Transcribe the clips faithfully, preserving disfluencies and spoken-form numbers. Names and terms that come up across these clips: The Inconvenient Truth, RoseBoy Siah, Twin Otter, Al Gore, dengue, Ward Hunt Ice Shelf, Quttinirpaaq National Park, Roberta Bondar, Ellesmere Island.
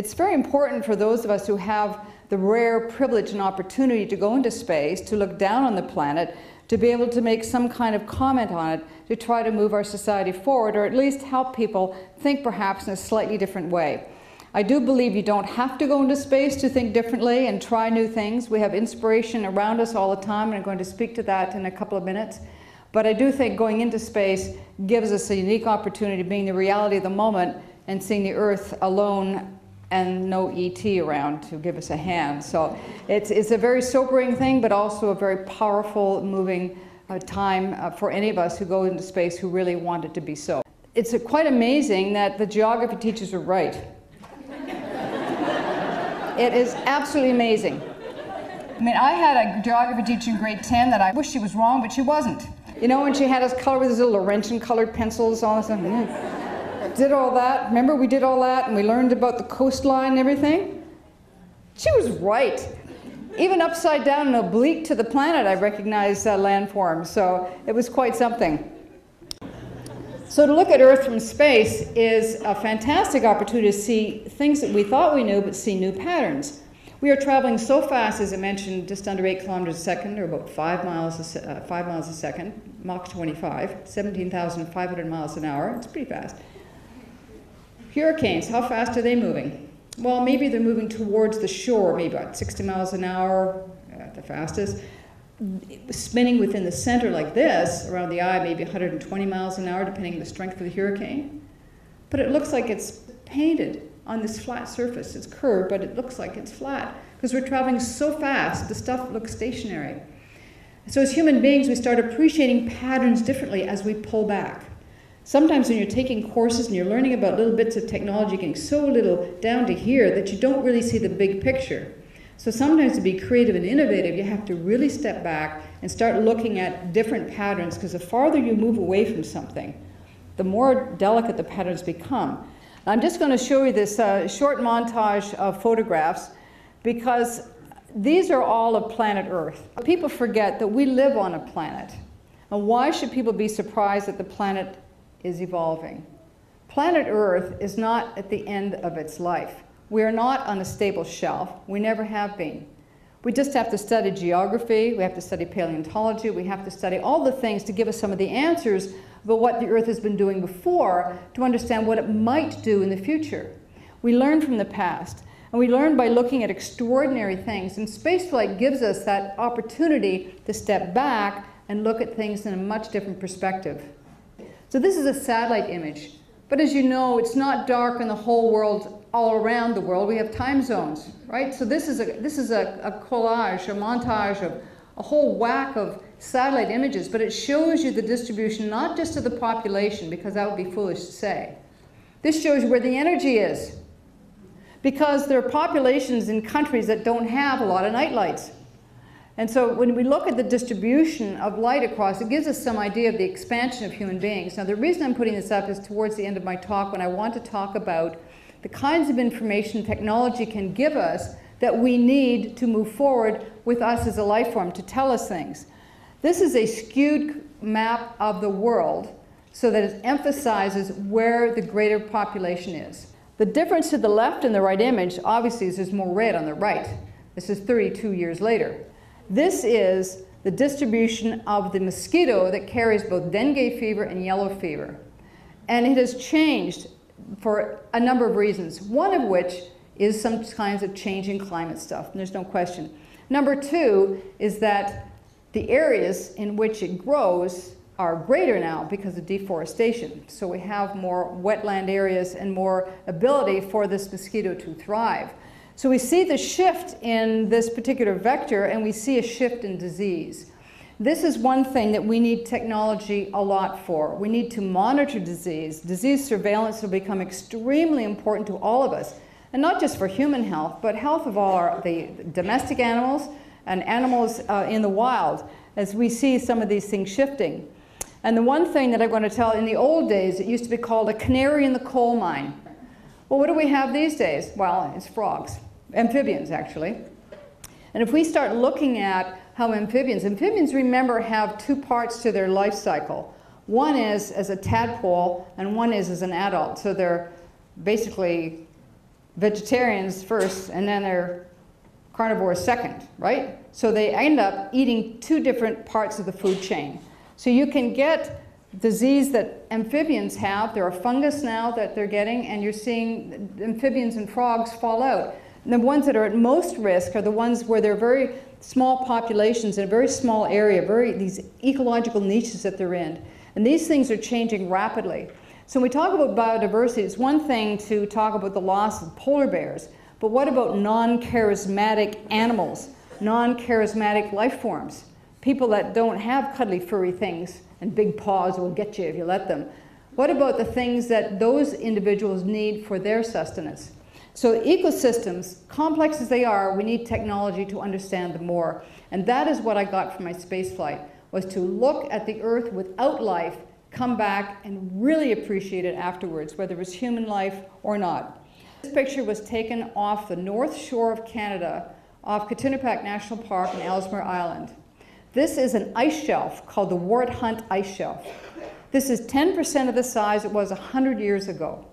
It's very important for those of us who have the rare privilege and opportunity to go into space, to look down on the planet, to be able to make some kind of comment on it, to try to move our society forward, or at least help people think perhaps in a slightly different way. I do believe you don't have to go into space to think differently and try new things. We have inspiration around us all the time, and I'm going to speak to that in a couple of minutes. But I do think going into space gives us a unique opportunity, being the reality of the moment and seeing the Earth alone and no E T around to give us a hand. So it's, it's a very sobering thing, but also a very powerful, moving uh, time uh, for any of us who go into space who really want it to be so. It's uh, quite amazing that the geography teachers are right. It is absolutely amazing. I mean, I had a geography teacher in grade ten that I wish she was wrong, but she wasn't. You know, when she had us color with those little Laurentian colored pencils, all of a sudden, did all that. Remember, we did all that, and we learned about the coastline and everything? She was right. Even upside down and oblique to the planet, I recognized uh, landforms, so it was quite something. So to look at Earth from space is a fantastic opportunity to see things that we thought we knew, but see new patterns. We are traveling so fast, as I mentioned, just under eight kilometers a second, or about five miles a, se uh, five miles a second, Mach twenty-five, seventeen thousand five hundred miles an hour. It's pretty fast. Hurricanes, how fast are they moving? Well, maybe they're moving towards the shore, maybe about sixty miles an hour, uh, the fastest. Spinning within the center like this, around the eye, maybe one hundred twenty miles an hour, depending on the strength of the hurricane. But it looks like it's painted on this flat surface. It's curved, but it looks like it's flat, because we're traveling so fast, the stuff looks stationary. So as human beings, we start appreciating patterns differently as we pull back. Sometimes when you're taking courses and you're learning about little bits of technology, getting so little down to here that you don't really see the big picture. So sometimes to be creative and innovative, you have to really step back and start looking at different patterns, because the farther you move away from something, the more delicate the patterns become. I'm just going to show you this uh, short montage of photographs, because these are all of planet Earth. People forget that we live on a planet. And why should people be surprised that the planet is evolving? Planet Earth is not at the end of its life. We are not on a stable shelf. We never have been. We just have to study geography, we have to study paleontology, we have to study all the things to give us some of the answers about what the Earth has been doing before to understand what it might do in the future. We learn from the past, and we learn by looking at extraordinary things, and spaceflight gives us that opportunity to step back and look at things in a much different perspective. So this is a satellite image, but as you know, it's not dark in the whole world. All around the world, we have time zones, right? So this is a this is a, a collage, a montage of a whole whack of satellite images, but it shows you the distribution, not just of the population, because that would be foolish to say. This shows you where the energy is, because there are populations in countries that don't have a lot of night lights. And so when we look at the distribution of light across, it gives us some idea of the expansion of human beings. Now, the reason I'm putting this up is towards the end of my talk, when I want to talk about the kinds of information technology can give us that we need to move forward with us as a life form to tell us things. This is a skewed map of the world so that it emphasizes where the greater population is. The difference to the left and the right image, obviously, is there's more red on the right. This is thirty-two years later. This is the distribution of the mosquito that carries both dengue fever and yellow fever. And it has changed for a number of reasons, one of which is some kinds of changing climate stuff, and there's no question. Number two is that the areas in which it grows are greater now because of deforestation. So we have more wetland areas and more ability for this mosquito to thrive. So we see the shift in this particular vector, and we see a shift in disease. This is one thing that we need technology a lot for. We need to monitor disease. Disease surveillance will become extremely important to all of us, and not just for human health, but health of all our, the domestic animals and animals uh, in the wild, as we see some of these things shifting. And the one thing that I'm going to tell, in the old days, it used to be called a canary in the coal mine. Well, what do we have these days? Well, it's frogs, amphibians actually. And if we start looking at how amphibians, amphibians, remember, have two parts to their life cycle. One is as a tadpole, and one is as an adult. So they're basically vegetarians first and then they're carnivores second, right? So they end up eating two different parts of the food chain. So you can get disease that amphibians have. There are fungus now that they're getting, and you're seeing amphibians and frogs fall out. And the ones that are at most risk are the ones where they're very small populations in a very small area, very these ecological niches that they're in. And these things are changing rapidly. So when we talk about biodiversity, it's one thing to talk about the loss of polar bears, but what about non-charismatic animals, non-charismatic life forms? People that don't have cuddly furry things and big paws will get you if you let them. What about the things that those individuals need for their sustenance? So ecosystems, complex as they are, we need technology to understand them more. And that is what I got from my space flight, was to look at the Earth without life, come back and really appreciate it afterwards, whether it was human life or not. This picture was taken off the north shore of Canada, off Quttinirpaaq National Park and Ellesmere Island. This is an ice shelf called the Ward Hunt Ice Shelf. This is ten percent of the size it was one hundred years ago.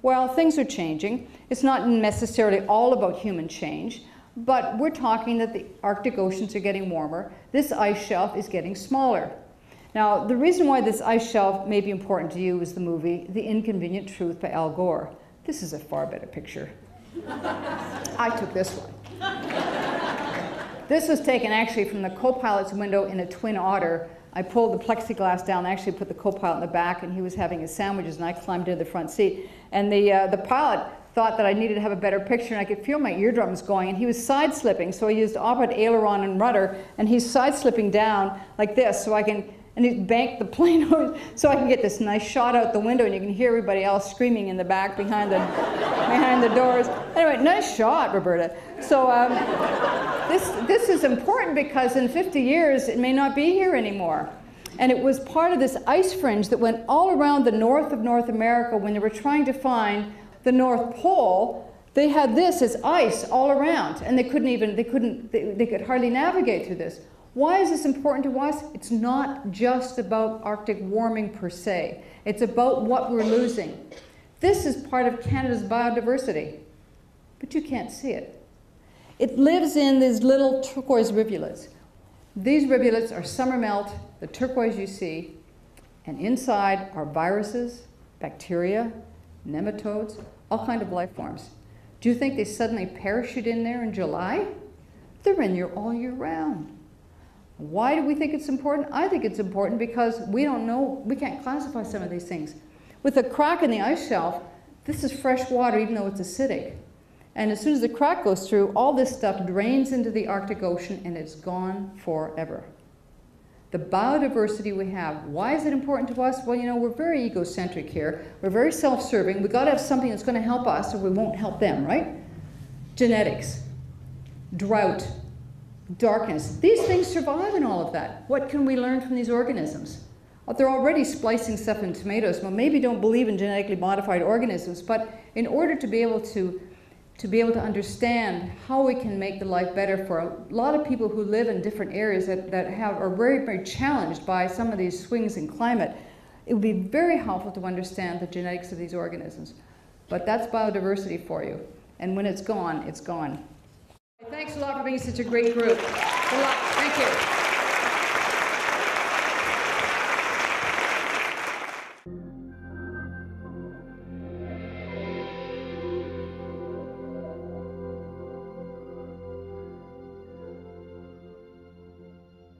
Well, things are changing. It's not necessarily all about human change, but we're talking that the Arctic oceans are getting warmer. This ice shelf is getting smaller. Now, the reason why this ice shelf may be important to you is the movie The Inconvenient Truth by Al Gore. This is a far better picture. I took this one. This was taken actually from the co-pilot's window in a Twin Otter. I pulled the plexiglass down, actually put the co-pilot in the back, and he was having his sandwiches, and I climbed into the front seat. And the, uh, the pilot thought that I needed to have a better picture, and I could feel my eardrums going, and he was side-slipping, so I used opposite aileron and rudder, and he's side-slipping down like this, so I can, and he banked the plane over, so I can get this nice shot out the window, and you can hear everybody else screaming in the back behind the, behind the doors. Anyway, nice shot, Roberta. So um, this, this is important because in fifty years, it may not be here anymore. And it was part of this ice fringe that went all around the north of North America when they were trying to find the North Pole. They had this as ice all around, and they couldn't even, they couldn't, they, they could hardly navigate through this. Why is this important to us? It's not just about Arctic warming per se. It's about what we're losing. This is part of Canada's biodiversity, but you can't see it. It lives in these little turquoise rivulets. These rivulets are summer melt, the turquoise you see, and inside are viruses, bacteria, nematodes, all kinds of life forms. Do you think they suddenly parachute in there in July? They're in there all year round. Why do we think it's important? I think it's important because we don't know, we can't classify some of these things. With a crack in the ice shelf, this is fresh water even though it's acidic. And as soon as the crack goes through, all this stuff drains into the Arctic Ocean and it's gone forever. The biodiversity we have, why is it important to us? Well, you know, we're very egocentric here. We're very self-serving. We've got to have something that's going to help us or we won't help them, right? Genetics, drought, darkness. These things survive in all of that. What can we learn from these organisms? They're already splicing stuff in tomatoes. Well, maybe don't believe in genetically modified organisms, but in order to be able to, to be able to understand how we can make the life better for a lot of people who live in different areas that, that have, are very, very challenged by some of these swings in climate, it would be very helpful to understand the genetics of these organisms. But that's biodiversity for you. And when it's gone, it's gone. Thanks a lot for being such a great group. Good luck. Thank you.